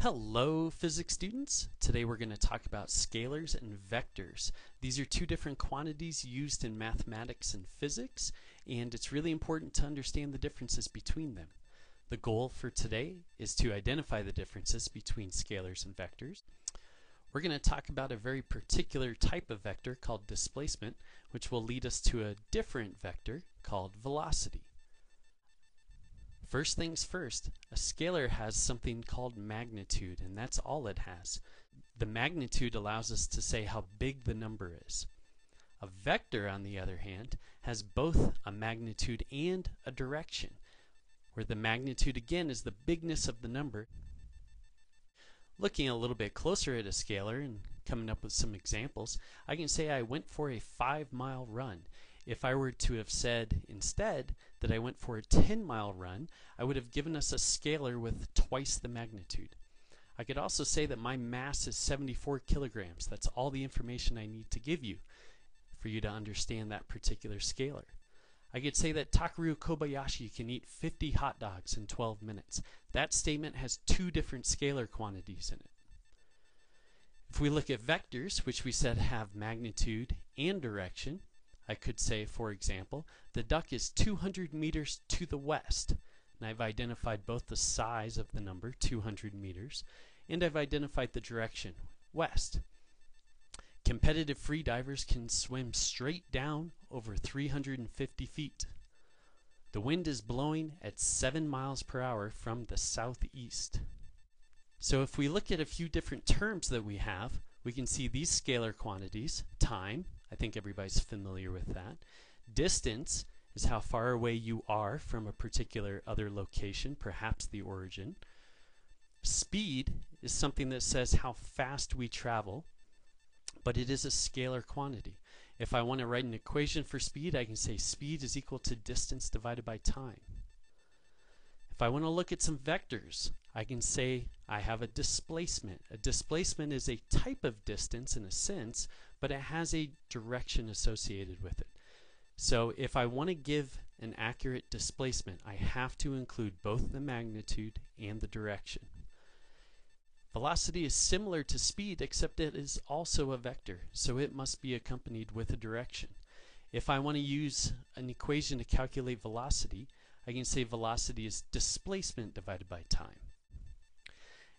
Hello physics students! Today we're going to talk about scalars and vectors. These are two different quantities used in mathematics and physics, and it's really important to understand the differences between them. The goal for today is to identify the differences between scalars and vectors. We're going to talk about a very particular type of vector called displacement, which will lead us to a different vector called velocity. First things first, a scalar has something called magnitude, and that's all it has. The magnitude allows us to say how big the number is. A vector, on the other hand, has both a magnitude and a direction, where the magnitude again is the bigness of the number. Looking a little bit closer at a scalar and coming up with some examples, I can say I went for a 5-mile run. If I were to have said instead that I went for a 10-mile run, I would have given us a scalar with twice the magnitude. I could also say that my mass is 74 kilograms. That's all the information I need to give you for you to understand that particular scalar. I could say that Takeru Kobayashi can eat 50 hot dogs in 12 minutes. That statement has two different scalar quantities in it. If we look at vectors, which we said have magnitude and direction, I could say, for example, the duck is 200 meters to the west, and I've identified both the size of the number, 200 meters, and I've identified the direction, west. Competitive free divers can swim straight down over 350 feet. The wind is blowing at 7 miles per hour from the southeast. So if we look at a few different terms that we have, we can see these scalar quantities, time, I think everybody's familiar with that. Distance is how far away you are from a particular other location, perhaps the origin. Speed is something that says how fast we travel, but it is a scalar quantity. If I want to write an equation for speed, I can say speed is equal to distance divided by time. If I want to look at some vectors, I can say I have a displacement. A displacement is a type of distance in a sense, but it has a direction associated with it. So if I want to give an accurate displacement, I have to include both the magnitude and the direction. Velocity is similar to speed, except it is also a vector, so it must be accompanied with a direction. If I want to use an equation to calculate velocity, I can say velocity is displacement divided by time.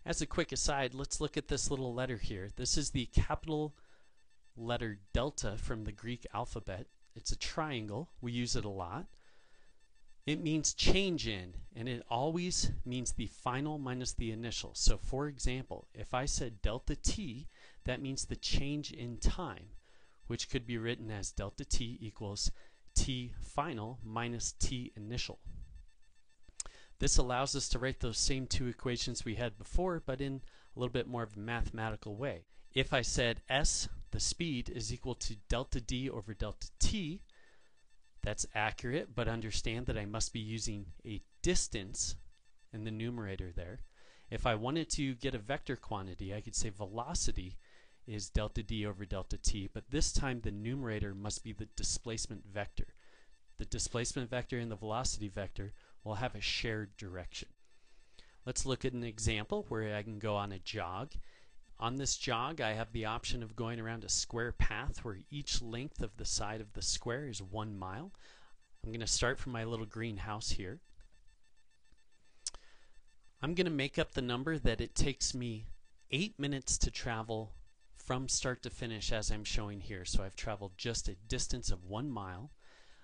As a quick aside, let's look at this little letter here. This is the capital letter delta from the Greek alphabet. It's a triangle. We use it a lot. It means change in, and it always means the final minus the initial. So for example, if I said delta t, that means the change in time, which could be written as delta t equals t final minus t initial. This allows us to write those same two equations we had before, but in a little bit more of a mathematical way. If I said s, the speed, is equal to delta d over delta t, that's accurate, but understand that I must be using a distance in the numerator there. If I wanted to get a vector quantity, I could say velocity is delta d over delta t, but this time the numerator must be the displacement vector. The displacement vector and the velocity vector will have a shared direction. Let's look at an example where I can go on a jog. On this jog, I have the option of going around a square path where each length of the side of the square is 1 mile. I'm going to start from my little greenhouse here. I'm going to make up the number that it takes me 8 minutes to travel from start to finish as I'm showing here. So I've traveled just a distance of 1 mile.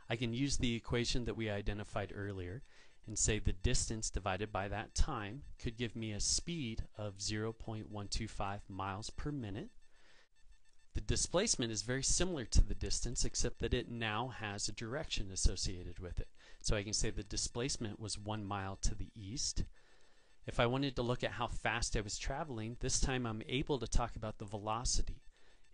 I can use the equation that we identified earlier and say the distance divided by that time could give me a speed of 0.125 miles per minute. The displacement is very similar to the distance, except that it now has a direction associated with it. So I can say the displacement was 1 mile to the east. If I wanted to look at how fast I was traveling, this time I'm able to talk about the velocity.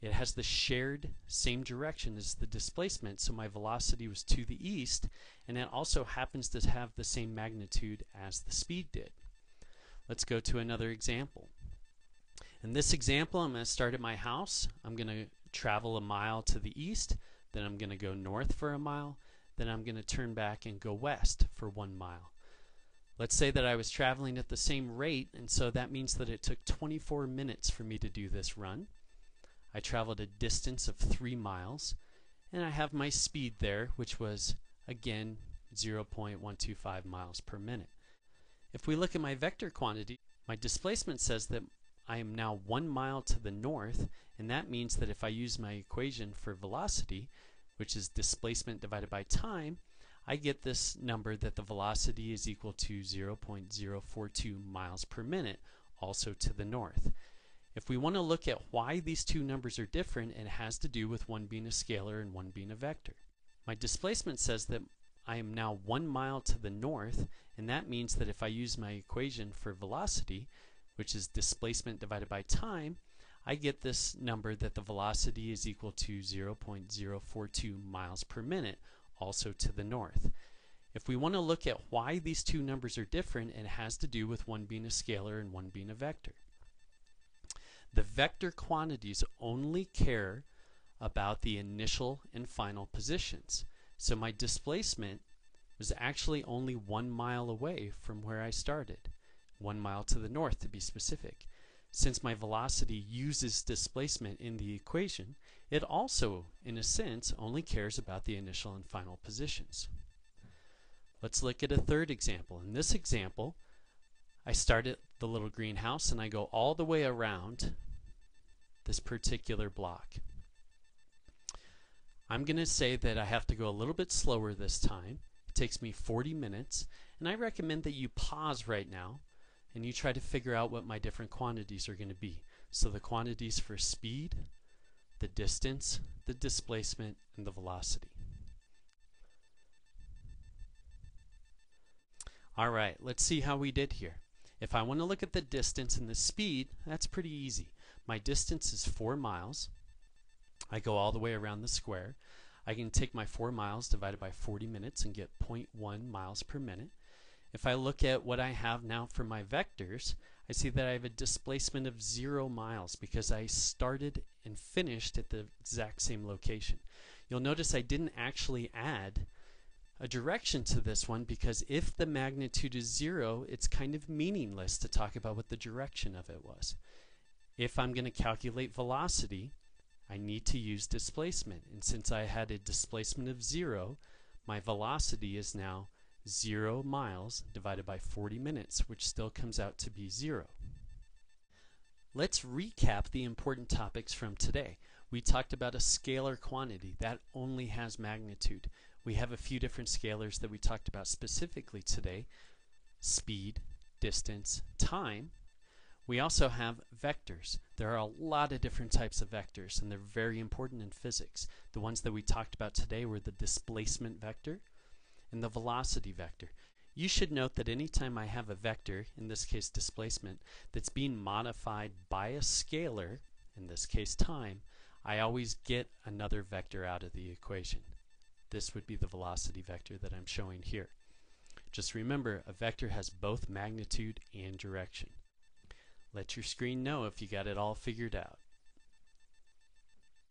It has the shared same direction as the displacement, so my velocity was to the east, and it also happens to have the same magnitude as the speed did. Let's go to another example. In this example, I'm going to start at my house. I'm going to travel 1 mile to the east, then I'm going to go north for 1 mile, then I'm going to turn back and go west for 1 mile. Let's say that I was traveling at the same rate, and so that means that it took 24 minutes for me to do this run. I traveled a distance of 3 miles, and I have my speed there, which was, again, 0.125 miles per minute. If we look at my vector quantity, my displacement says that I am now 1 mile to the north, and that means that if I use my equation for velocity, which is displacement divided by time, I get this number that the velocity is equal to 0.042 miles per minute, also to the north. If we want to look at why these two numbers are different, it has to do with one being a scalar and one being a vector. My displacement says that I am now 1 mile to the north, and that means that if I use my equation for velocity, which is displacement divided by time, I get this number that the velocity is equal to 0.042 miles per minute, also to the north. If we want to look at why these two numbers are different, it has to do with one being a scalar and one being a vector. The vector quantities only care about the initial and final positions. So my displacement was actually only 1 mile away from where I started, 1 mile to the north to be specific. Since my velocity uses displacement in the equation, it also, in a sense, only cares about the initial and final positions. Let's look at a third example. In this example, I start at the little greenhouse and I go all the way around this particular block. I'm going to say that I have to go a little bit slower this time. It takes me 40 minutes, and I recommend that you pause right now and you try to figure out what my different quantities are going to be. So the quantities for speed, the distance, the displacement, and the velocity. Alright, let's see how we did here. If I want to look at the distance and the speed, that's pretty easy. My distance is 4 miles. I go all the way around the square. I can take my 4 miles divided by 40 minutes and get 0.1 miles per minute. If I look at what I have now for my vectors, I see that I have a displacement of 0 miles because I started and finished at the exact same location. You'll notice I didn't actually add a direction to this one because if the magnitude is 0, it's kind of meaningless to talk about what the direction of it was. If I'm going to calculate velocity, I need to use displacement, and since I had a displacement of 0, my velocity is now 0 miles divided by 40 minutes, which still comes out to be 0. Let's recap the important topics from today. We talked about a scalar quantity that only has magnitude. We have a few different scalars that we talked about specifically today: speed, distance, time. We also have vectors. There are a lot of different types of vectors, and they're very important in physics. The ones that we talked about today were the displacement vector and the velocity vector. You should note that anytime I have a vector, in this case displacement, that's being modified by a scalar, in this case time, I always get another vector out of the equation. This would be the velocity vector that I'm showing here. Just remember, a vector has both magnitude and direction. Let your screen know if you got it all figured out.